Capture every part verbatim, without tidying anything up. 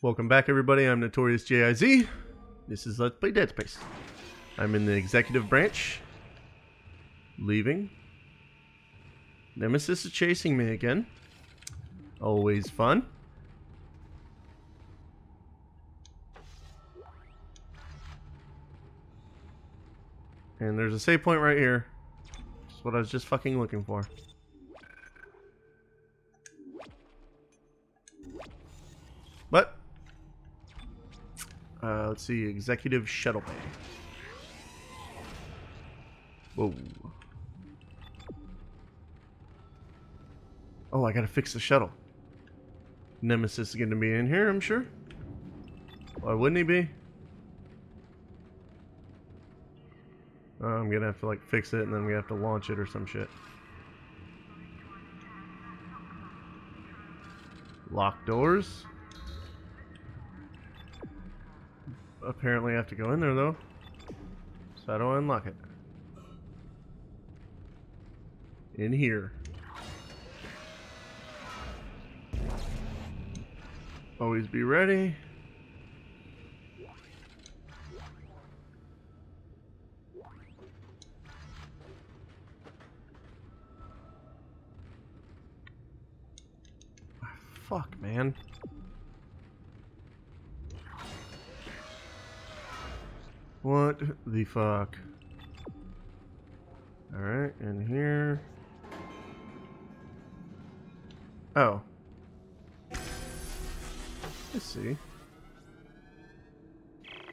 Welcome back, everybody. I'm NotoriousJIZ. This is Let's Play Dead Space. I'm in the executive branch. Leaving. Nemesis is chasing me again. Always fun. And there's a save point right here. That's what I was just fucking looking for. But... Uh, let's see, executive shuttle bay. Whoa. Oh, I gotta fix the shuttle. Nemesis is gonna be in here, I'm sure. Why wouldn't he be? Uh, I'm gonna have to, like, fix it and then we have to launch it or some shit. Lock doors. Apparently I have to go in there though, so how do I unlock it? In here. Always be ready. Ah, fuck, man. What the fuck? Alright, in here. Oh. I see.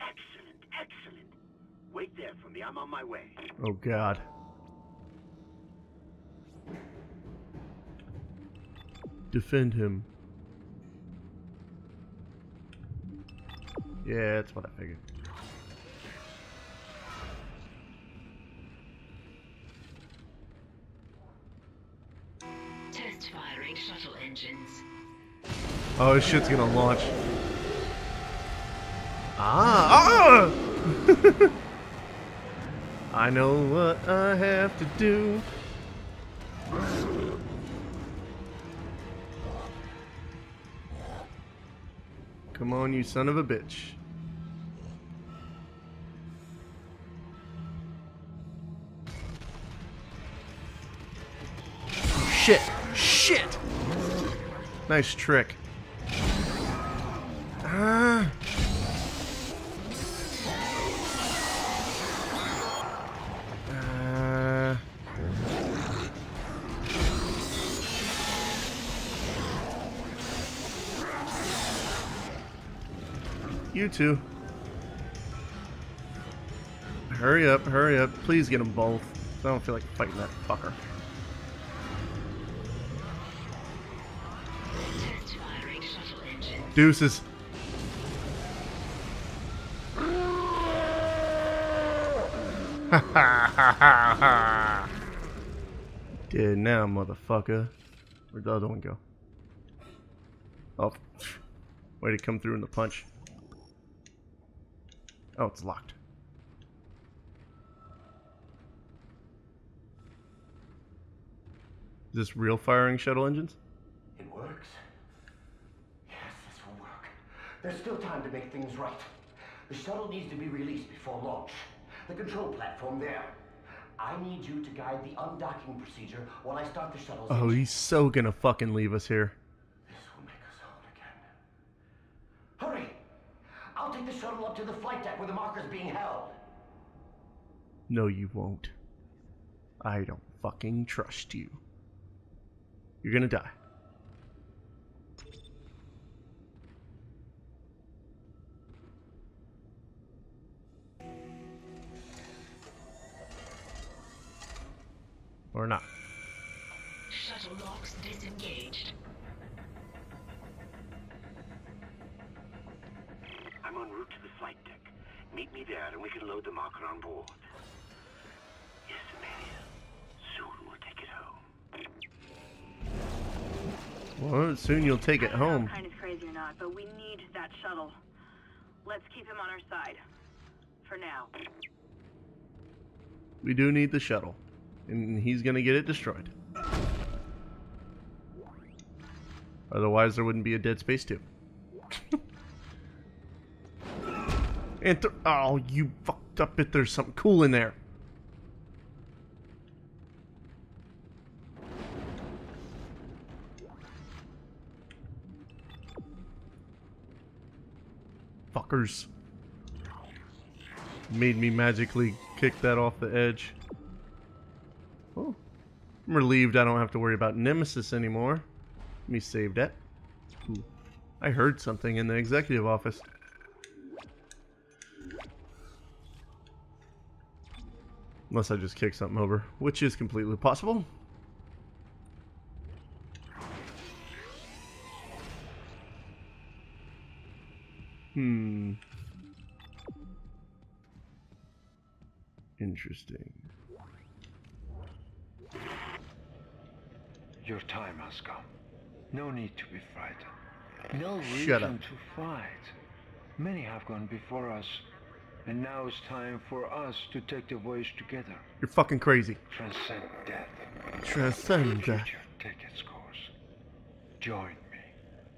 Excellent, excellent. Wait there for me, I'm on my way. Oh god. Defend him. Yeah, that's what I figured. Oh, this shit's gonna launch. Ah! ah! I know what I have to do. Come on, you son of a bitch. Shit! Shit! Nice trick. Ah. Uh. You two. Hurry up, hurry up. Please get them both. I don't feel like fighting that fucker. Deuces. Ha ha ha ha ha! Dead now, motherfucker. Where'd the other one go? Oh. Way to come through in the punch. Oh, it's locked. Is this real firing shuttle engines? It works. Yes, this will work. There's still time to make things right. The shuttle needs to be released before launch. The control platform there. I need you to guide the undocking procedure while I start the shuttle's engine. Oh, he's so gonna fucking leave us here. This will make us whole again. Hurry! I'll take the shuttle up to the flight deck where the marker's being held. No, you won't. I don't fucking trust you. You're gonna die. Or not. Shuttle locks disengaged. I'm en route to the flight deck. Meet me there and we can load the marker on board. Yes, Amelia. Soon we'll take it home. Well, soon you'll take it home. I don't know if kind of crazy or not, but we need that shuttle. Let's keep him on our side. For now. We do need the shuttle. And he's gonna get it destroyed. Otherwise, there wouldn't be a Dead Space two. And th oh, you fucked up if there's something cool in there. Fuckers. Made me magically kick that off the edge. Oh. I'm relieved I don't have to worry about Nemesis anymore. Let me save that. Ooh. I heard something in the executive office. Unless I just kick something over, which is completely possible. Hmm. Interesting. Your time has come. No need to be frightened. No reason to fight. Many have gone before us, and now it's time for us to take the voyage together. You're fucking crazy. Transcend death. Transcend death. Future, take its course. Join me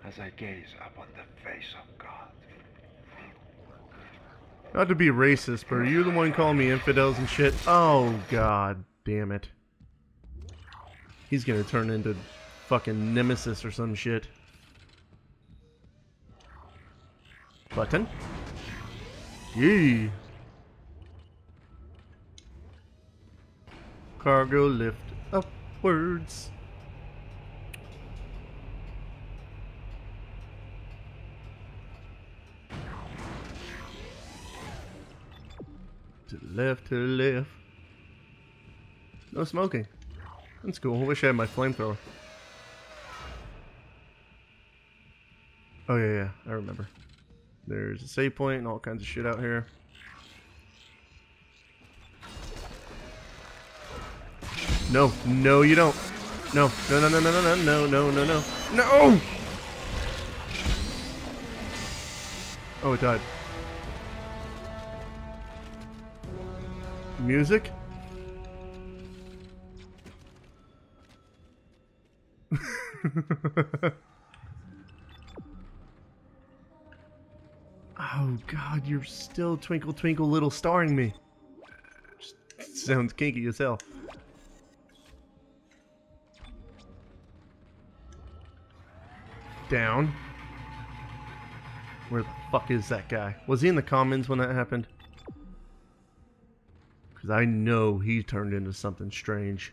as I gaze upon the face of God. Not to be racist, but are you the one calling me infidels and shit? Oh, god damn it. He's gonna turn into fucking Nemesis or some shit. Button. Yee. Cargo lift upwards. To the left, to the left. No smoking. That's cool. I wish I had my flamethrower. Oh yeah, yeah, I remember. There's a save point and all kinds of shit out here. No, no you don't. No, no, no, no, no, no, no, no, no, no, no! Oh, it died. Music? Oh god, you're still twinkle twinkle little starring me. Just sounds kinky as hell. Down. Where the fuck is that guy? Was he in the commons when that happened? Because I know he turned into something strange.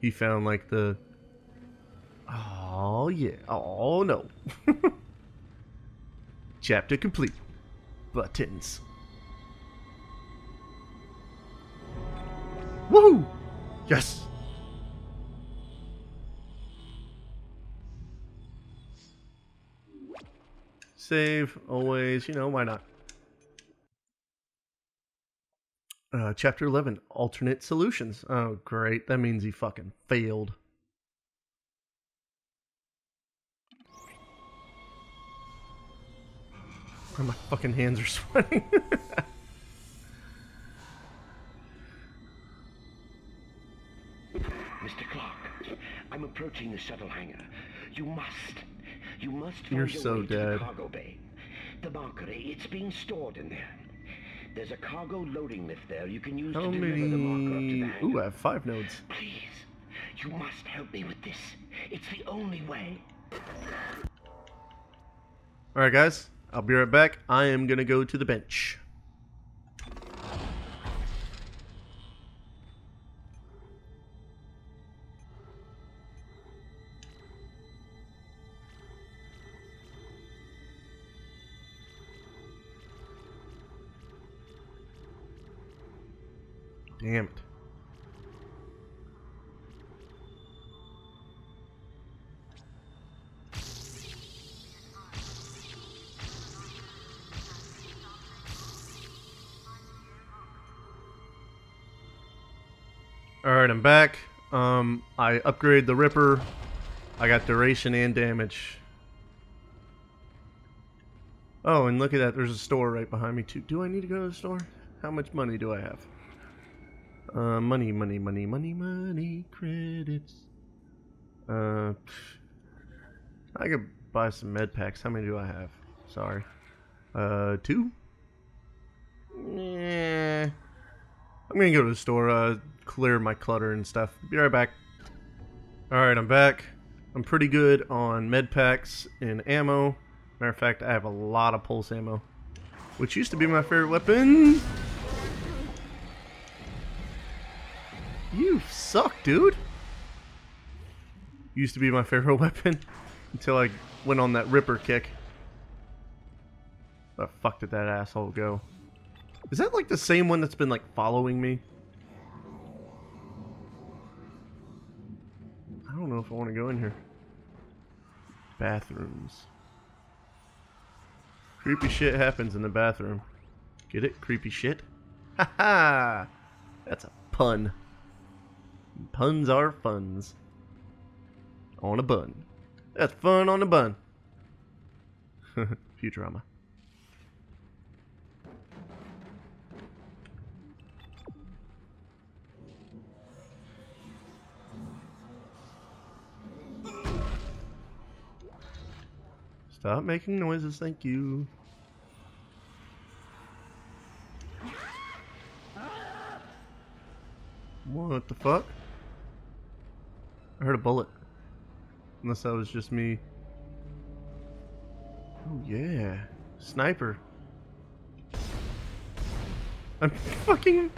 He found like the... Oh yeah. Oh no. Chapter complete. Buttons. Woohoo! Yes! Save, always, you know, why not? Uh, chapter eleven, alternate solutions. Oh, great. That means he fucking failed. My fucking hands are sweating. Mister Clark, I'm approaching the shuttle hangar. You must, you must find You're so dead. To the cargo bay. The Mercury, it's being stored in there. There's a cargo loading lift there you can use Tell to deliver me... the marker up to the hangar. Ooh, I have five nodes. Please, you must help me with this. It's the only way. All right, guys. I'll be right back. I am gonna go to the bench. Damn it. Alright, I'm back. Um, I upgraded the Ripper. I got duration and damage. Oh, and look at that. There's a store right behind me, too. Do I need to go to the store? How much money do I have? Uh, money, money, money, money, money, credits. Uh, I could buy some med packs. How many do I have? Sorry. Uh, two? Yeah. I'm gonna go to the store, uh, clear my clutter and stuff. Be right back. Alright, I'm back. I'm pretty good on med packs and ammo. Matter of fact, I have a lot of pulse ammo, which used to be my favorite weapon. You suck, dude. Used to be my favorite weapon until I went on that Ripper kick. Where the fuck did that asshole go? Is that like the same one that's been like following me? I don't know if I want to go in here. Bathrooms. Creepy shit happens in the bathroom. Get it? Creepy shit? Ha ha! That's a pun. Puns are funs. On a bun. That's fun on a bun. Futurama. Stop making noises, thank you. What the fuck? I heard a bullet. Unless that was just me. Oh yeah. Sniper. I'm fucking...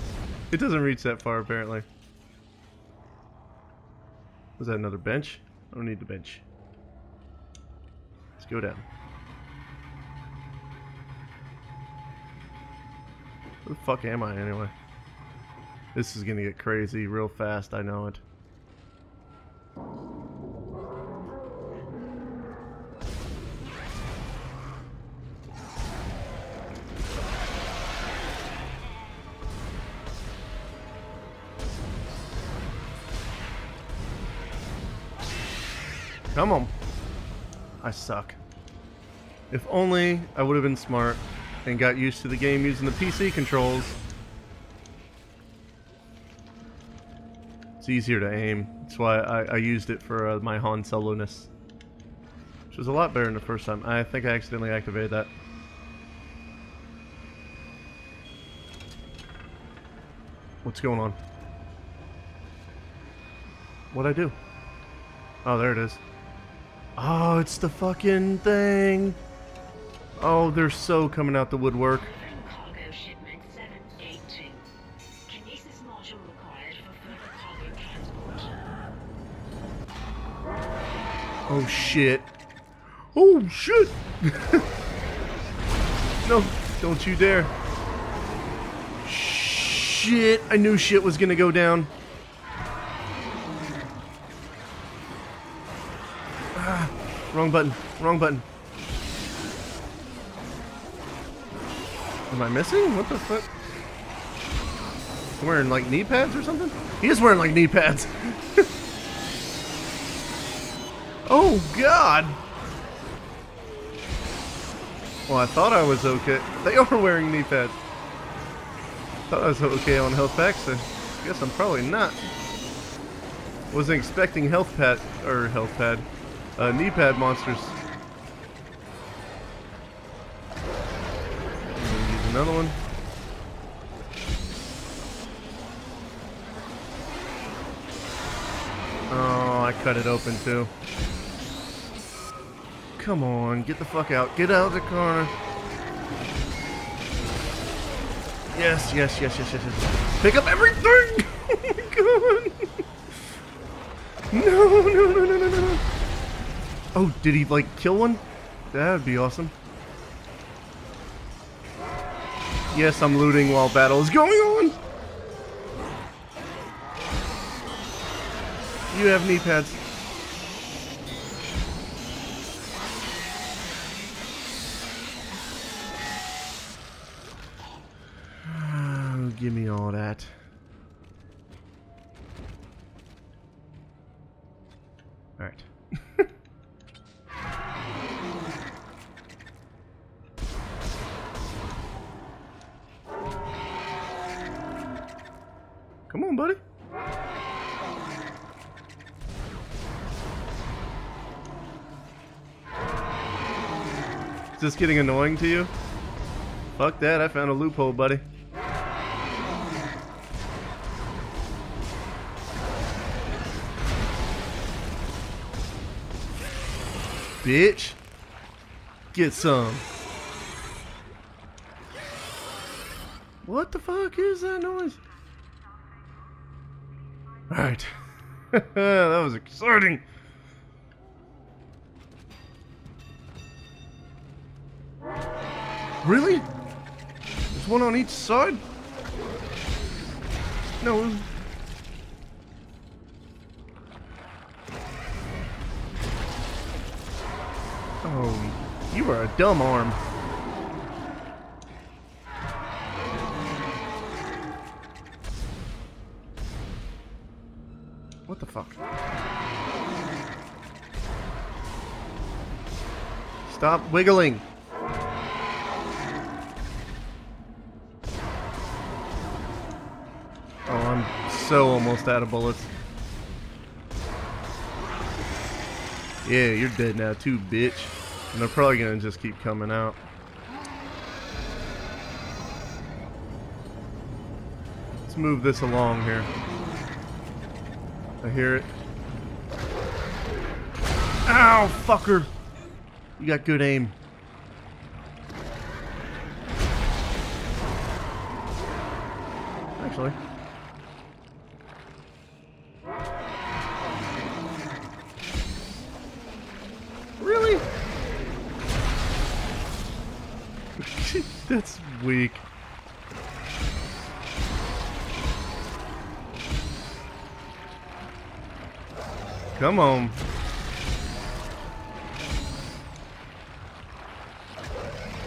It doesn't reach that far apparently. Was that another bench? I don't need the bench. Go down. Where the fuck am I anyway? This is gonna get crazy real fast, I know it. Come on. I suck. If only I would have been smart and got used to the game using the P C controls. It's easier to aim. That's why I, I used it for uh, my Han Solo-ness. Which was a lot better than the first time. I think I accidentally activated that. What's going on? What'd I do? Oh, there it is. Oh, it's the fucking thing. Oh, they're so coming out the woodwork. Oh shit. Oh shit. No, don't you dare. Shit, I knew shit was gonna go down. Wrong button. Wrong button. Am I missing? What the fuck? He's wearing like knee pads or something? He is wearing like knee pads. Oh god. Well, I thought I was okay. They are wearing knee pads. Thought I was okay on health packs. So I guess I'm probably not. Wasn't expecting health pad or health pad. Uh, knee pad monsters. Use another one. Oh, I cut it open too. Come on, get the fuck out. Get out of the corner. Yes, yes, yes, yes, yes, yes. Pick up everything! Oh my god! No, no, no, no, no, no. Oh, did he, like, kill one? That would be awesome. Yes, I'm looting while battle is going on! You have knee pads. Oh, give me all that. Alright. Come on, buddy. Is this getting annoying to you? Fuck that, I found a loophole, buddy. Bitch. Get some. What the fuck is that noise? Alright. That was exciting. Really? There's one on each side? No. Oh, you are a dumb arm. What the fuck? Stop wiggling. So almost out of bullets. Yeah, you're dead now too, bitch. And they're probably gonna just keep coming out. Let's move this along here. I hear it. Ow, fucker! You got good aim. Actually. That's weak. Come on.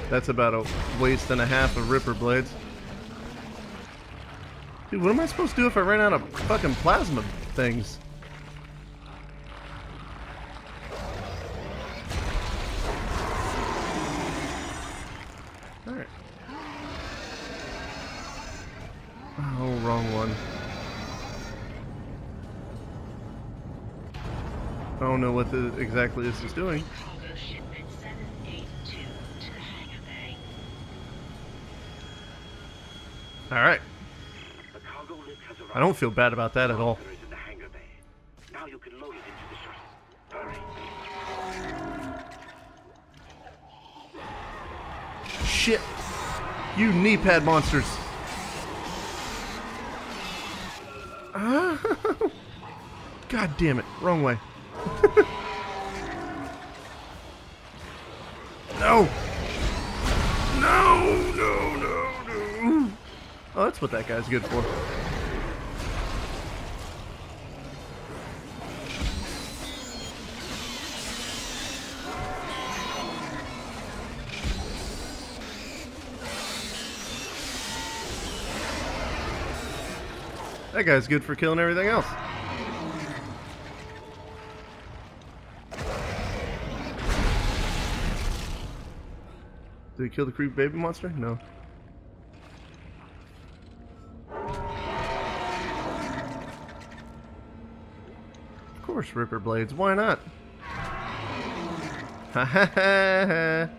That's about a waste and a half of Ripper blades. Dude, what am I supposed to do if I ran out of fucking plasma things? I don't know what the, exactly this is doing. Alright. I don't feel bad about that at all. Shit! You knee pad monsters! God damn it, wrong way. No! No, no, no, no! Oh, that's what that guy's good for. That guy's good for killing everything else. Did he kill the creep baby monster? No. Of course, Ripper blades. Why not? Ha ha ha!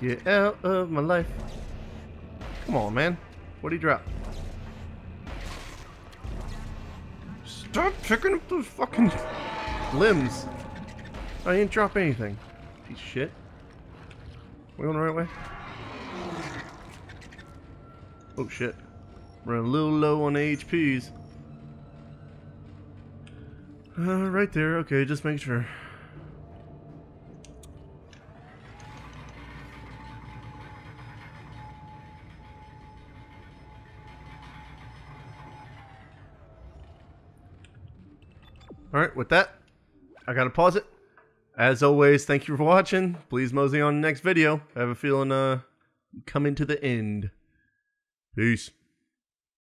Get out of my life! Come on, man. What'd he drop? Stop picking up those fucking limbs. I didn't drop anything. Piece of shit. We going the right way? Oh shit. We're a little low on H Ps. Uh, right there. Okay, just make sure. Alright, with that, I gotta pause it. As always, thank you for watching. Please mosey on the next video. I have a feeling uh, coming to the end. Peace.